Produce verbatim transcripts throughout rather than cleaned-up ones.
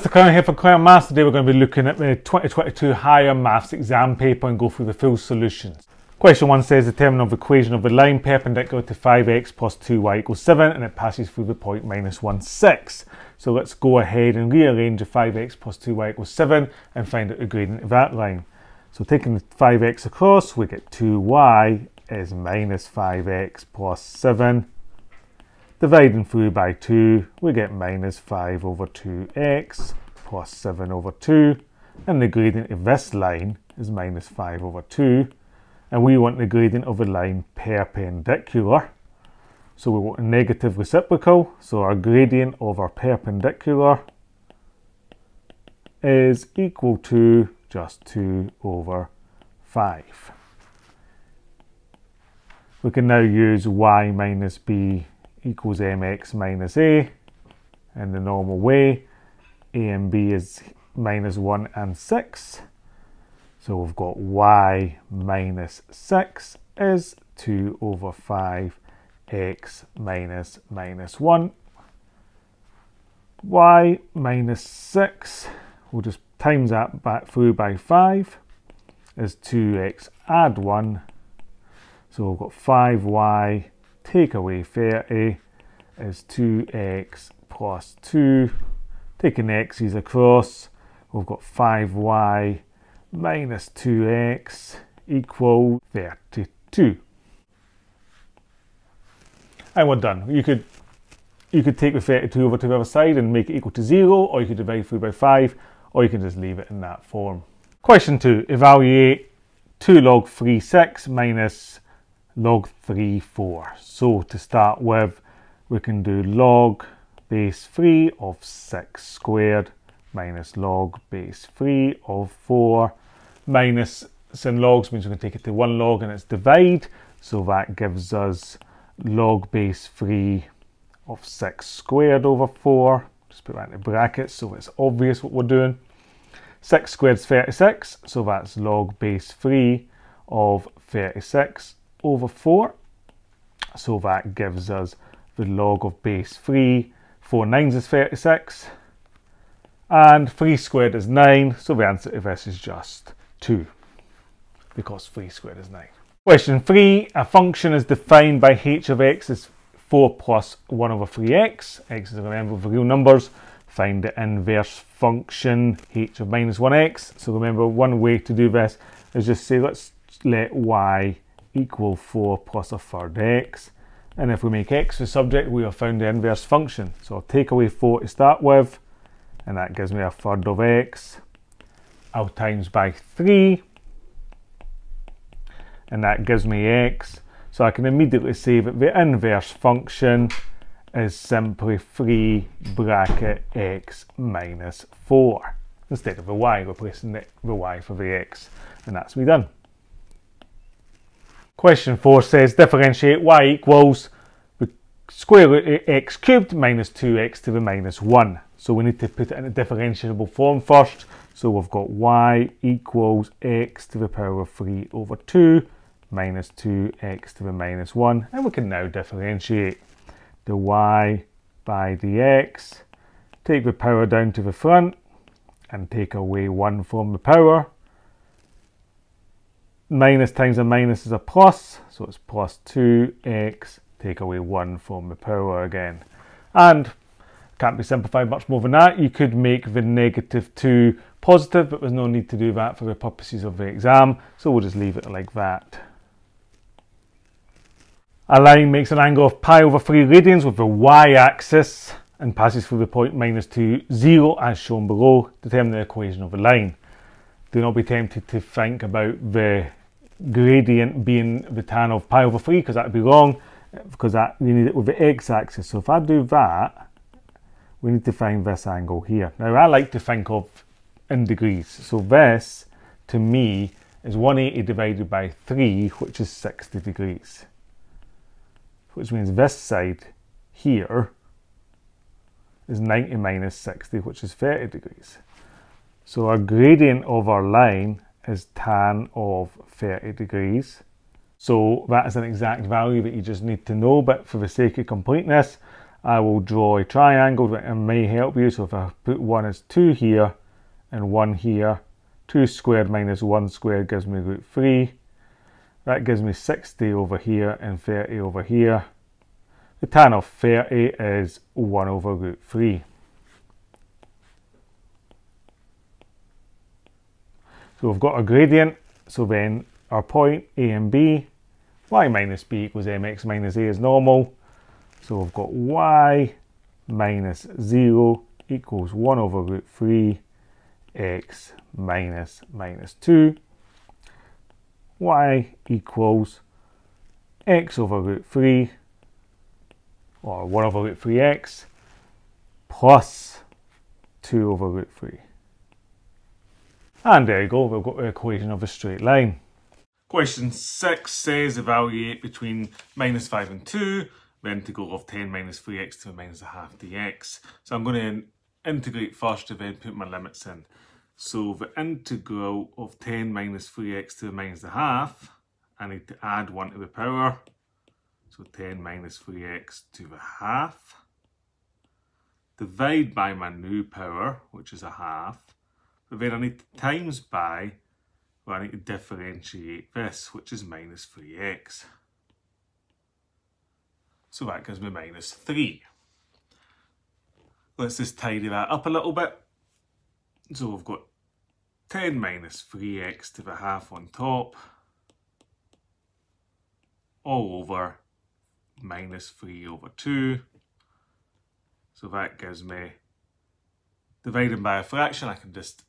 So Clelland here for Clelland Maths. Today we're going to be looking at the twenty twenty-two Higher Maths exam paper and go through the full solutions. Question one says determine the equation of the line perpendicular to five x plus two y equals seven, and it passes through the point minus one, six. So let's go ahead and rearrange the five x plus two y equals seven and find out the gradient of that line. So taking the five x across, we get two y is minus five x plus seven. Dividing through by two, we get minus five over two x plus seven over two, and the gradient of this line is minus five over two, and we want the gradient of the line perpendicular, so we want a negative reciprocal, so our gradient of our perpendicular is equal to just two over five. We can now use y minus b equals mx minus a in the normal way. A and b is minus one and six. So we've got y minus six is two over five x minus minus one. Y minus six, we'll just times that back through by five, is two x add one. So we've got five y take away thirty is two x plus two. Taking x's across, we've got five y minus two x equal thirty-two. And we're done. You could, you could take the thirty-two over to the other side and make it equal to zero, or you could divide through by five, or you can just leave it in that form. Question two, evaluate two log three, six minus log three, four. So to start with, we can do log base three of six squared minus log base three of four. Minus sin logs means we can take it to one log and it's divide. So that gives us log base three of six squared over four. Just put that in the brackets so it's obvious what we're doing. six squared is thirty-six, so that's log base three of thirty-six over four. So that gives us the log of base three. four nines is thirty-six. And three squared is nine, so the answer to this is just two, because three squared is nine. Question three, a function is defined by h of x is four plus one over three x. X is, remember, the real numbers. Find the inverse function h of minus one x. So remember, one way to do this is just say, let's let y equal four plus a third x. And if we make x the subject, we have found the inverse function. So I'll take away four to start with, and that gives me a third of x. I'll times by three, and that gives me x. So I can immediately say that the inverse function is simply three bracket x minus four. Instead of the y, replacing the, the y for the x, and that's me done. Question four says differentiate y equals the square root of x cubed minus two x to the minus one. So we need to put it in a differentiable form first. So we've got y equals x to the power of three over two minus two x to the minus one. And we can now differentiate the y by dx. Take the power down to the front and take away one from the power. Minus times a minus is a plus, so it's plus two x, take away one from the power again. And can't be simplified much more than that. You could make the negative two positive, but there's no need to do that for the purposes of the exam, so we'll just leave it like that. A line makes an angle of pi over three radians with the y-axis and passes through the point minus two, zero, as shown below. Determine the equation of the line. Do not be tempted to think about the gradient being the tan of pi over three, because that would be wrong, because that we need it with the x-axis. So if I do that, we need to find this angle here. Now I like to think of in degrees. So this, to me, is one hundred eighty divided by three, which is sixty degrees. Which means this side here is ninety minus sixty, which is thirty degrees. So our gradient of our line is tan of thirty degrees. So that is an exact value that you just need to know, but for the sake of completeness, I will draw a triangle that may help you. So if I put one as two here and one here, two squared minus one squared gives me root three. That gives me sixty over here and thirty over here. The tan of thirty is one over root three. So we've got a gradient, so then our point A and B, y minus b equals mx minus a is normal. So we've got y minus zero equals one over root three, x minus minus two. Y equals x over root three, or one over root three x, plus two over root three. And there you go, we've got the equation of a straight line. Question six says evaluate between minus five and two, the integral of ten minus three x to the minus a half dx. So I'm going to integrate first and then put my limits in. So the integral of ten minus three x to the minus a half, I need to add one to the power. So ten minus three x to the half. Divide by my new power, which is a half. But then I need to times by, well, I need to differentiate this, which is minus three x. So that gives me minus three. Let's just tidy that up a little bit. So we've got ten minus three x to the half on top, all over minus three over two. So that gives me, dividing by a fraction, I can just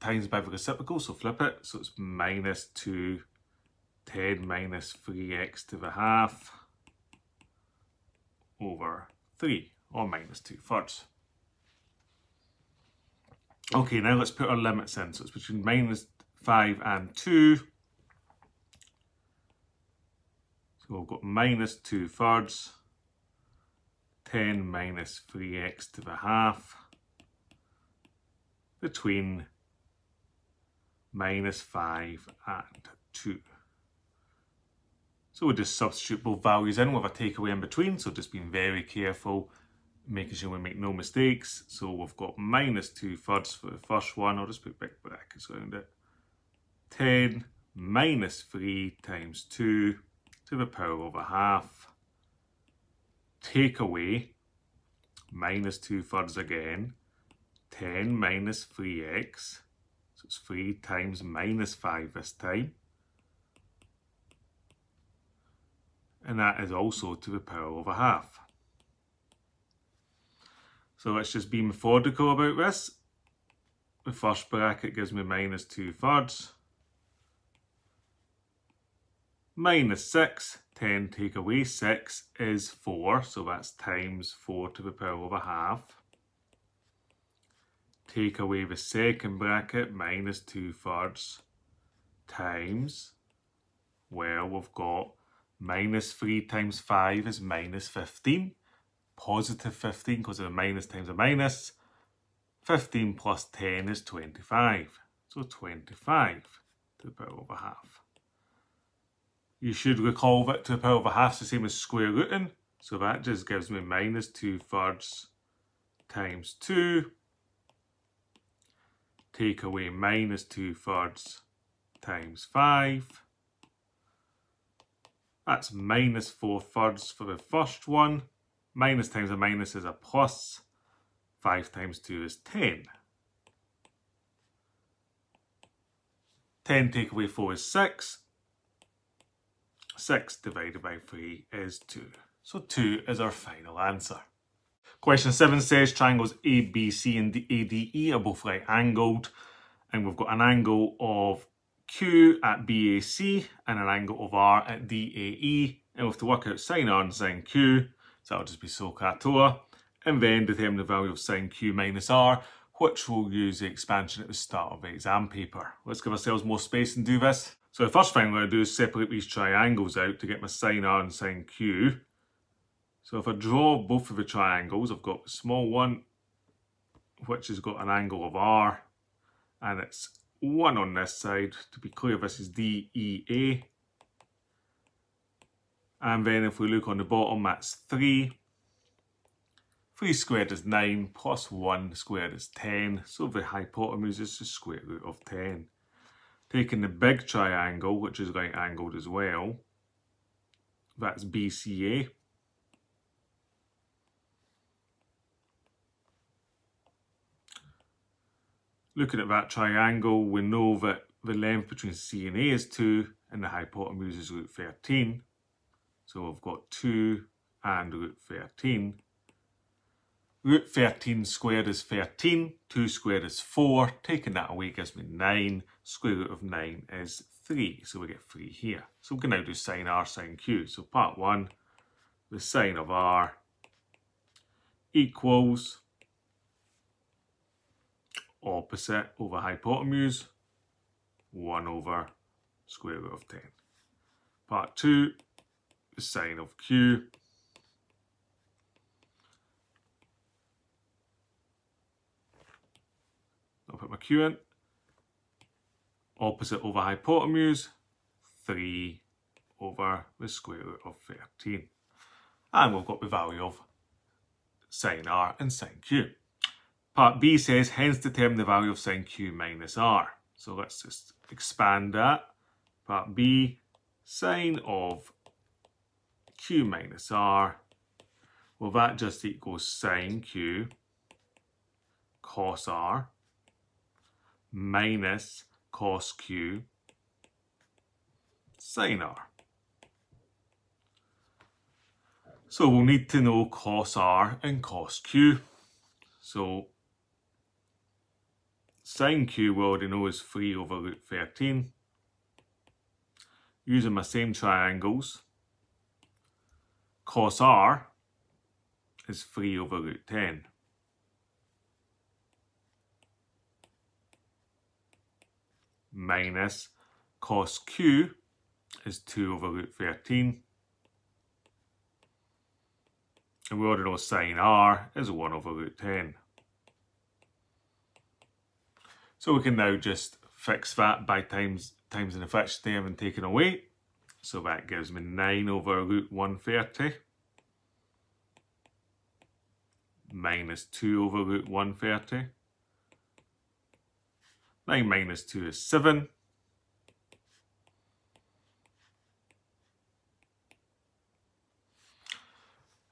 times by the reciprocal, so flip it. So it's minus two, ten minus three x to the half over three, or minus two thirds. Okay, now let's put our limits in. So it's between minus five and two. So we've got minus two thirds, ten minus three x to the half, between minus five and two. So we'll just substitute both values in with a takeaway in between, so just being very careful, making sure we make no mistakes. So we've got minus two thirds for the first one, I'll just put big brackets around it, ten minus three times two to the power of a half, take away minus two thirds again, ten minus three x, so it's three times minus five this time, and that is also to the power of a half. So let's just be methodical about this. The first bracket gives me minus two thirds, minus six, ten take away six is four, so that's times four to the power of a half. Take away the second bracket, minus two thirds, times, well, we've got minus three times five is minus fifteen, positive fifteen because of a minus times a minus, fifteen plus ten is twenty-five, so twenty-five to the power of a half. You should recall that to the power of a half is the same as square rooting, so that just gives me minus two thirds times two, take away minus two thirds times five, that's minus four thirds for the first one. Minus times a minus is a plus. five times two is ten. ten take away four is six. six divided by three is two. So two is our final answer. Question seven says triangles A B C and A D E are both right angled. And we've got an angle of Q at B A C and an angle of R at D A E. And we have to work out sine R and sine Q. So that'll just be SOHCAHTOA, and then determine the value of sine Q minus R, which we'll use the expansion at the start of the exam paper. Let's give ourselves more space and do this. So the first thing I'm going to do is separate these triangles out to get my sine R and sine Q. So if I draw both of the triangles, I've got the small one, which has got an angle of R, and it's one on this side. To be clear, this is D E A. And then if we look on the bottom, that's three. three squared is nine, plus one squared is ten, so the hypotenuse is the square root of ten. Taking the big triangle, which is right angled as well, that's B C A. Looking at that triangle, we know that the length between C and A is two, and the hypotenuse is root thirteen. So we've got two and root thirteen. Root thirteen squared is thirteen, two squared is four, taking that away gives me nine, square root of nine is three, so we get three here. So we can now do sine R, sine Q. So part one, the sine of R equals opposite over hypotenuse, one over square root of ten. Part two, the sine of Q I'll put my Q in. Opposite over hypotenuse, three over the square root of thirteen. And we've got the value of sine R and sine Q. Part B says, hence determine the value of sine Q minus R. So let's just expand that. Part B, sine of Q minus R. Well, that just equals sine Q cos R minus cos Q sine R. So we'll need to know cos R and cos Q. So sine Q we already know is three over root thirteen. Using my same triangles, cos R is three over root ten. Minus cos Q is two over root thirteen. And we already know sine R is one over root ten. So we can now just fix that by times times an efficiency I haven't taken away. So that gives me nine over root one hundred thirty. Minus two over root one hundred thirty. nine minus two is seven.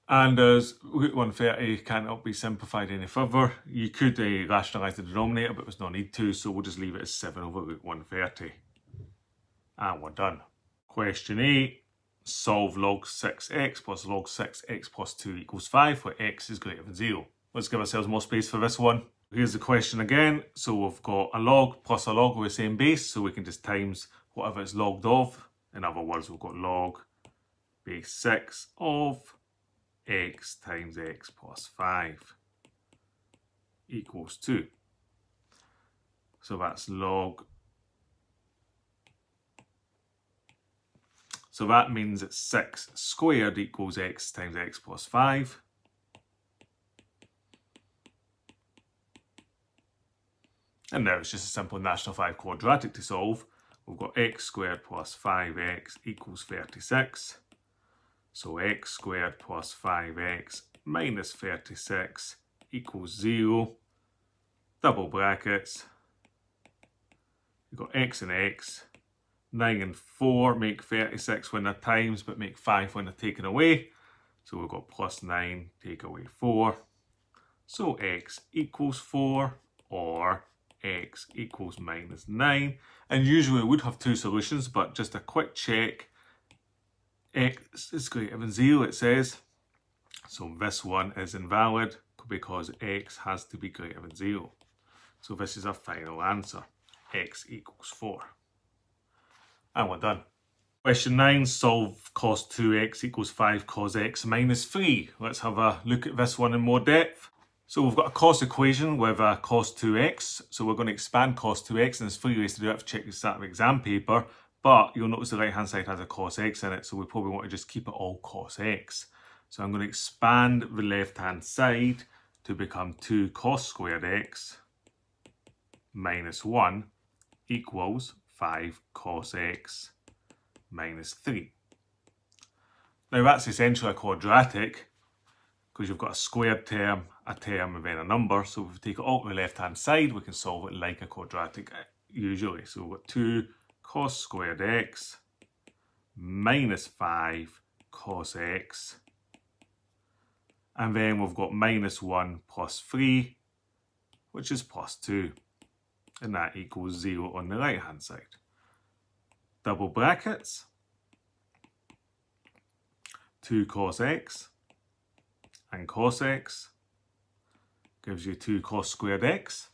And as root one hundred thirty cannot be simplified any further, you could uh, rationalise the denominator, but there's no need to, so we'll just leave it as seven over root one hundred thirty. And we're done. Question eight. Solve log six x plus log six x plus two equals five, where x is greater than zero. Let's give ourselves more space for this one. Here's the question again. So we've got a log plus a log with the same base, so we can just times whatever it's logged of. In other words, we've got log base six of x times x plus five equals two. So that's log. So that means that six squared equals x times x plus five. And now it's just a simple National five quadratic to solve. We've got x squared plus five x equals thirty-six. So x squared plus five x minus thirty-six equals zero. Double brackets. You've got x and x. nine and four make thirty-six when they're times, but make five when they're taken away. So we've got plus nine, take away four. So x equals four, or x equals minus nine, and usually we would have two solutions, but just a quick check, x is greater than zero it says, so this one is invalid because x has to be greater than zero. So this is our final answer, x equals four. And we're done. Question nine, solve cos two x equals five cos x minus three. Let's have a look at this one in more depth. So we've got a cos equation with a cos two x, so we're going to expand cos two x, and there's three ways to do it. I've checked this out of exam paper, but you'll notice the right hand side has a cos x in it, so we probably want to just keep it all cos x. So I'm going to expand the left hand side to become two cos squared x minus one equals five cos x minus three. Now that's essentially a quadratic, because you've got a squared term, a term and then a number. So if we take it all to the left hand side, we can solve it like a quadratic usually. So we've got two cos squared x minus five cos x, and then we've got minus one plus three, which is plus two, and that equals zero on the right hand side. Double brackets, two cos x and cos x gives you two cos squared x.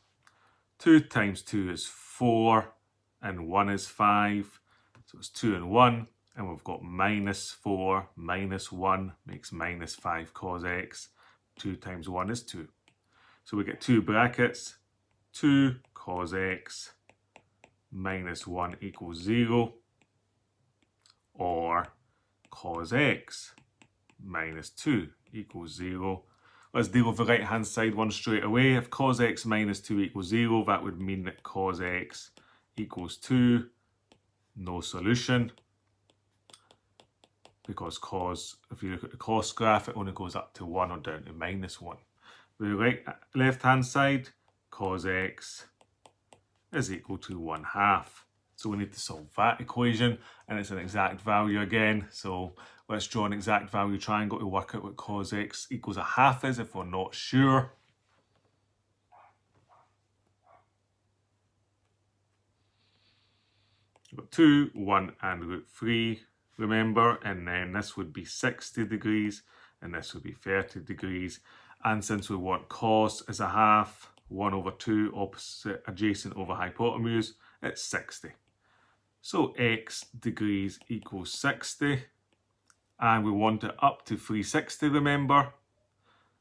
two times two is four and one is five, so it's two and one, and we've got minus four minus one makes minus five cos x. two times one is two. So we get two brackets, two cos x minus one equals zero, or cos x minus two equals zero. Let's deal with the right hand side one straight away. If cos x minus two equals zero, that would mean that cos x equals two. No solution, because cos, if you look at the cos graph, it only goes up to one or down to minus one. The right, left hand side, cos x is equal to one half. So we need to solve that equation, and it's an exact value again. So let's draw an exact value triangle to work out what cos x equals a half is if we're not sure. We've got two, one and root three, remember, and then this would be sixty degrees and this would be thirty degrees. And since we want cos as a half, one over two opposite adjacent over hypotenuse, it's sixty. So x degrees equals sixty, and we want it up to three hundred sixty, remember.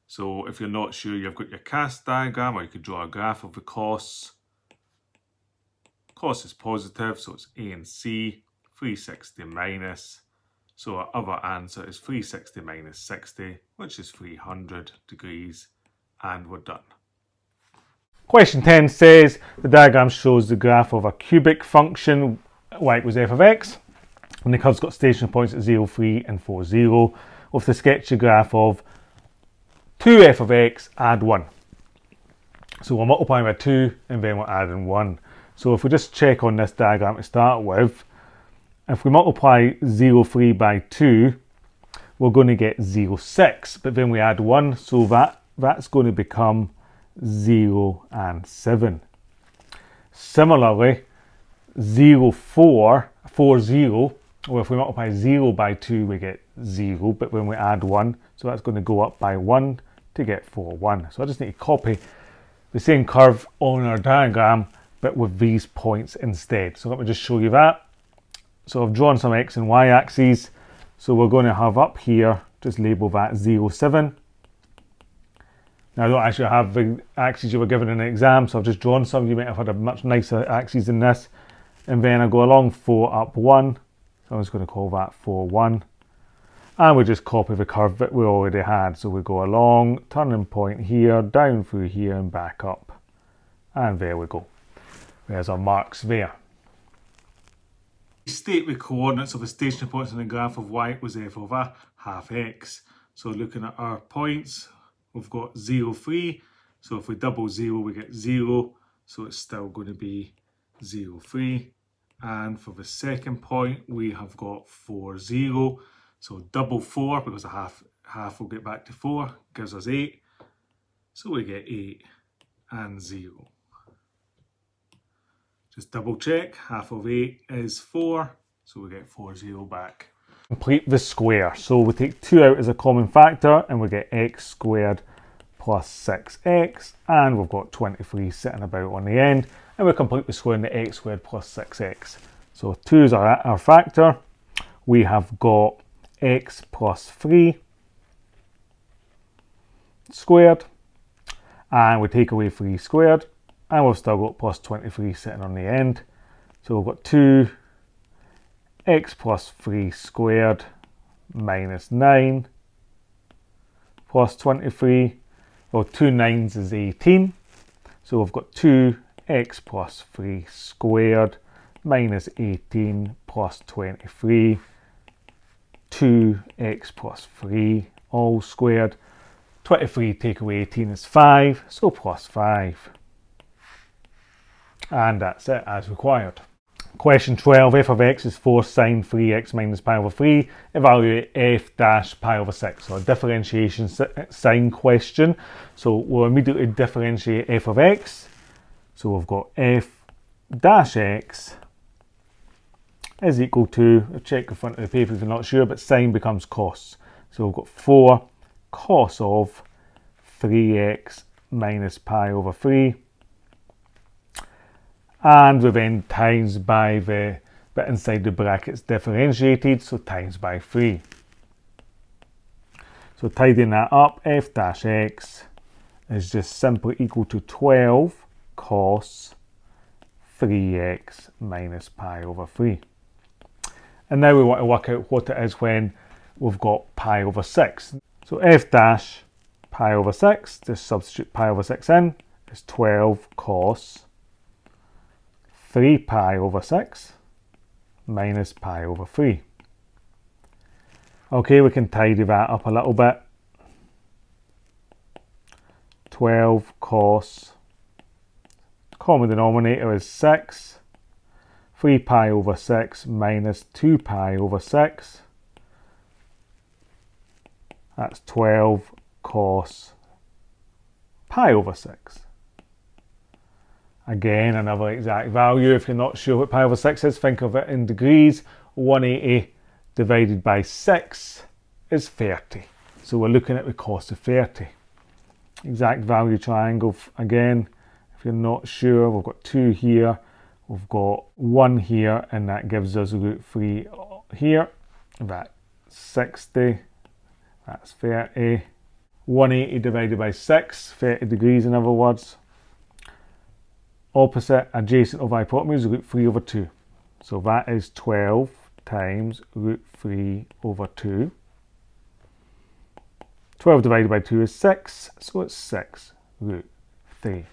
So if you're not sure, you've got your cast diagram, or you could draw a graph of the cos. Cos is positive, so it's A and C, three hundred sixty minus. So our other answer is three hundred sixty minus sixty, which is three hundred degrees, and we're done. Question ten says the diagram shows the graph of a cubic function y equals f of x, and the curve's got stationary points at zero, three and four, zero. With the sketchy graph of two f of x, add one. So we're multiplying by two and then we're adding one. So if we just check on this diagram to start with, if we multiply zero, three by two, we're going to get zero, six, but then we add one, so that, that's going to become zero and seven. Similarly, zero, four, four, zero, or if we multiply zero by two, we get zero, but when we add one, so that's going to go up by one to get four, one. So I just need to copy the same curve on our diagram, but with these points instead. So let me just show you that. So I've drawn some x and y axes. So we're going to have up here, just label that zero, seven. Now I don't actually have the axes you were given in an exam, so I've just drawn some. You might have had a much nicer axes than this. And then I go along four up one. So I'm just going to call that four, one. And we just copy the curve that we already had. So we go along, turning point here, down through here and back up. And there we go. There's our marks there. State the coordinates of the stationary points on the graph of y equals f of a half x. So looking at our points, we've got zero, three. So if we double zero, we get zero. So it's still going to be zero, three. And for the second point, we have got four, zero. So double four, because a half, half will get back to four, gives us eight. So we get eight and zero. Just double check, half of eight is four, so we get four, zero back. Complete the square. So we take two out as a common factor and we get x squared plus six x, and we've got twenty-three sitting about on the end, and we complete the square in the x squared plus six x. So two is our, our factor. We have got x plus three squared, and we take away three squared, and we've still got plus twenty-three sitting on the end. So we've got two x plus three squared minus nine plus twenty-three, well, two nines is eighteen. So we've got two x plus three squared minus eighteen plus twenty-three, two x plus three all squared twenty-three take away eighteen is five, so plus five. And that's it as required. Question twelve, f of x is four sine three x minus pi over three, evaluate f dash pi over six. So a differentiation sign question. So we'll immediately differentiate f of x. So we've got f dash x is equal to, I'll check the front of the paper if you're not sure, but sine becomes cos. So we've got four cos of three x minus pi over three, and we then times by the bit inside the brackets differentiated, so times by three. So tidying that up, f dash x is just simply equal to twelve cos three x minus pi over three. And now we want to work out what it is when we've got pi over six. So f dash pi over six, just substitute pi over six in, is twelve cos three pi over six minus pi over three. Okay, we can tidy that up a little bit. twelve cos, common denominator is six, three pi over six minus two pi over six. That's twelve cos pi over six. Again, another exact value. If you're not sure what pi over six is, think of it in degrees. one hundred eighty divided by six is thirty. So we're looking at the cos of thirty. Exact value triangle, again, if you're not sure, we've got two here, we've got one here, and that gives us root three here. That's sixty. That's thirty. one hundred eighty divided by six, thirty degrees in other words. Opposite, adjacent of hypotenuse, root three over two. So that is twelve times root three over two. twelve divided by two is six, so it's six root three.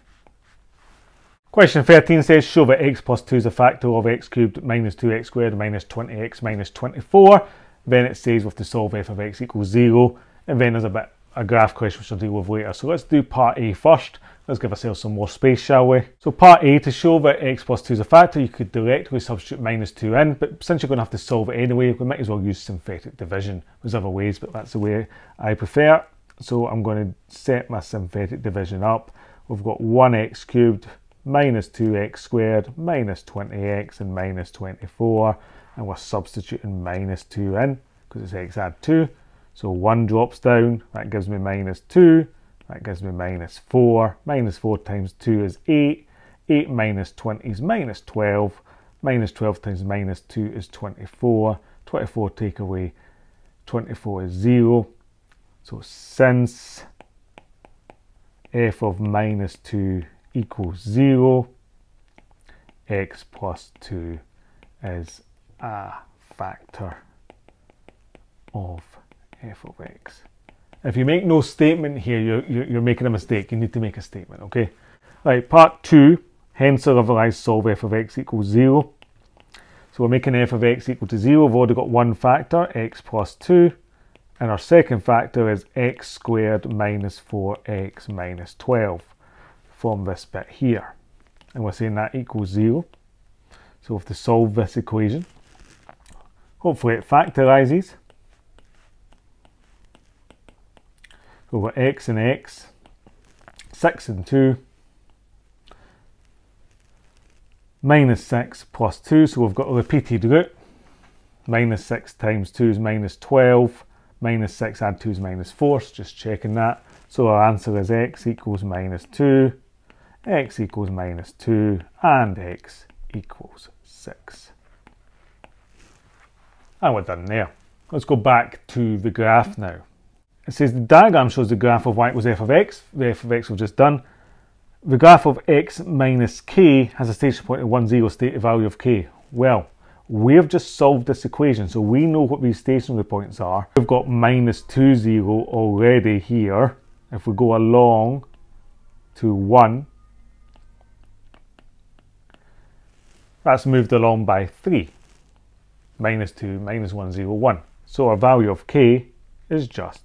Question thirteen says, show that x plus two is a factor of x cubed minus two x squared minus twenty x minus twenty-four. Then it says we have to solve f of x equals zero, and then there's a bit a graph question which I'll deal with later. So let's do part A first. Let's give ourselves some more space, shall we? So part A, to show that x plus two is a factor, you could directly substitute minus two in, but since you're going to have to solve it anyway, we might as well use synthetic division. There's other ways, but that's the way I prefer. So I'm going to set my synthetic division up. We've got one x cubed minus two x squared minus twenty x and minus twenty-four, and we're substituting minus two in because it's x add two. So one drops down, that gives me minus two, that gives me minus four, minus four times two is eight, eight minus twenty is minus twelve, minus twelve times minus two is twenty-four, twenty-four take away twenty-four is zero. So since f of minus two equals zero, x plus two is a factor of f of x. If you make no statement here, you're, you're, you're making a mistake. You need to make a statement, okay? Right, part two, hence I've realized solve f of x equals zero. So we're making f of x equal to zero. We've already got one factor, x plus two, and our second factor is x squared minus four x minus twelve from this bit here. And we're saying that equals zero. So we have to solve this equation. Hopefully it factorizes. Over x and x, six and two, minus six plus two, so we've got a repeated root. Minus six times two is minus twelve, minus six add two is minus four, so just checking that. So our answer is x equals minus two, x equals minus two, and x equals six. And we're done there. Let's go back to the graph now. It says the diagram shows the graph of y equals f of x, the f of x we've just done. The graph of x minus k has a station point of one, zero, state the value of k. Well, we've just solved this equation, so we know what these stationary points are. We've got minus two, zero already here. If we go along to one, that's moved along by three. Minus two, minus one, zero, one. So our value of k is just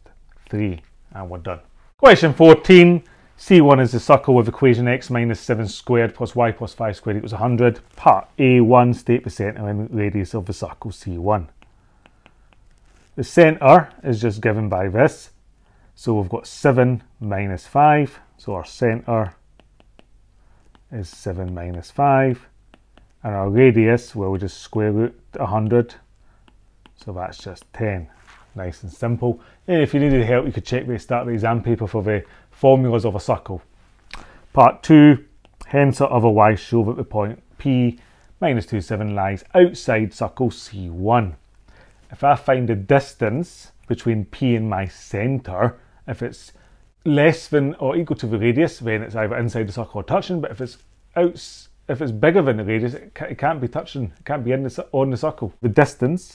three, and we're done. Question fourteen, C one is the circle with equation x minus seven squared plus y plus five squared equals one hundred. Part A one, state the centre and radius of the circle C one. The centre is just given by this. So we've got seven minus five. So our centre is seven minus five. And our radius, well, we just square root one hundred. So that's just ten. Nice and simple. And if you needed help, you could check the start of the exam paper for the formulas of a circle. Part two, hence or otherwise show that the point P minus two, seven lies outside circle C one. If I find the distance between P and my centre, if it's less than or equal to the radius, then it's either inside the circle or touching, but if it's out, if it's bigger than the radius, it can't be touching, it can't be in the, on the circle. The distance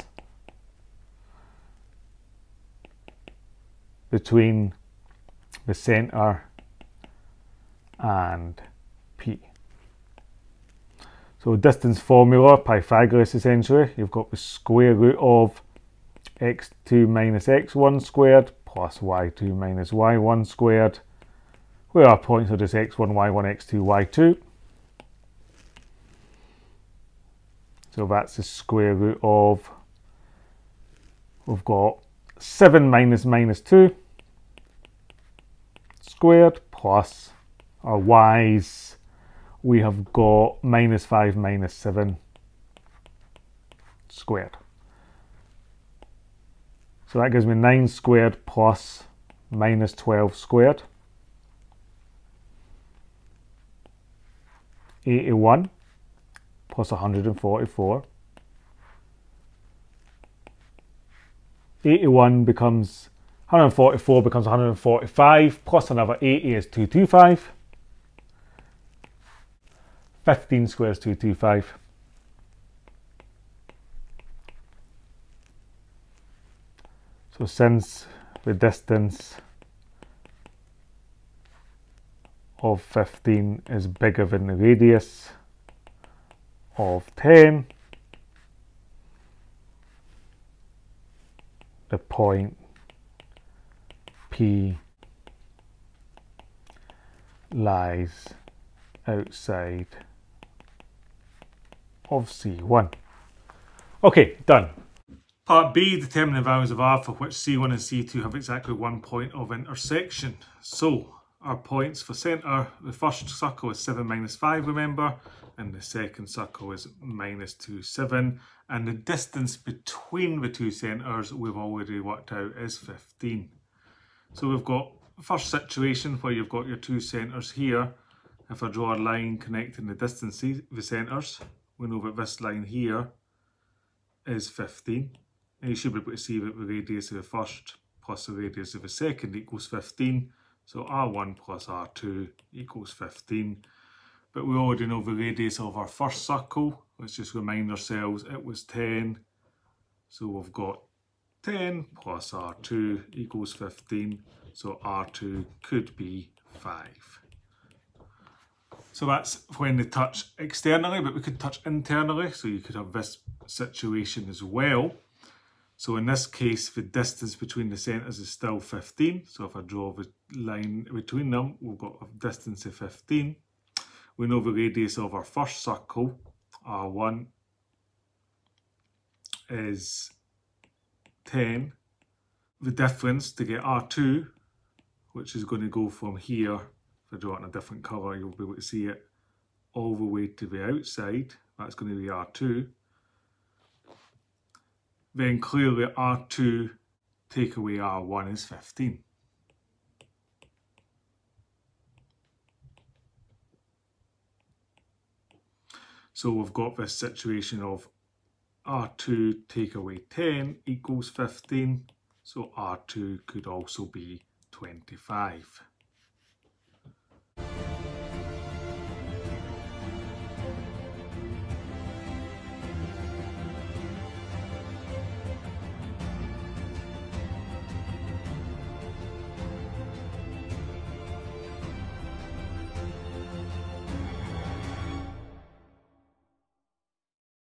between the centre and P. So distance formula, Pythagoras essentially, you've got the square root of x two minus x one squared plus y two minus y one squared, where our points are just x one, y one, x two, y two. So that's the square root of, we've got seven minus minus two squared plus our y's, we have got minus five minus seven squared. So that gives me nine squared plus minus twelve squared, eighty-one plus one hundred forty-four. eighty-one becomes one hundred forty-four, becomes one hundred forty-five, plus another eighty is two hundred twenty-five. fifteen squared is two hundred twenty-five. So since the distance of fifteen is bigger than the radius of ten, the point P lies outside of C one. Okay, done. Part B, determine the values of R for which C one and C two have exactly one point of intersection. So, our points for centre, the first circle is seven minus five, remember, and the second circle is minus two, seven, and the distance between the two centres we've already worked out is fifteen. So we've got the first situation where you've got your two centres here. If I draw a line connecting the distances, the centres, we know that this line here is fifteen. And you should be able to see that the radius of the first plus the radius of the second equals fifteen. So R one plus R two equals fifteen. But we already know the radius of our first circle. Let's just remind ourselves it was ten. So we've got ten plus R two equals fifteen. So R two could be five. So that's when they touch externally, but we could touch internally. So you could have this situation as well. So in this case, the distance between the centres is still fifteen. So if I draw the line between them, we've got a distance of fifteen. We know the radius of our first circle, R one, is ten. The difference to get R two, which is going to go from here, if I draw it in a different colour, you'll be able to see it, all the way to the outside. That's going to be R two. Then clearly R two take away R one is fifteen. So we've got this situation of R two take away ten equals fifteen, so R two could also be twenty-five.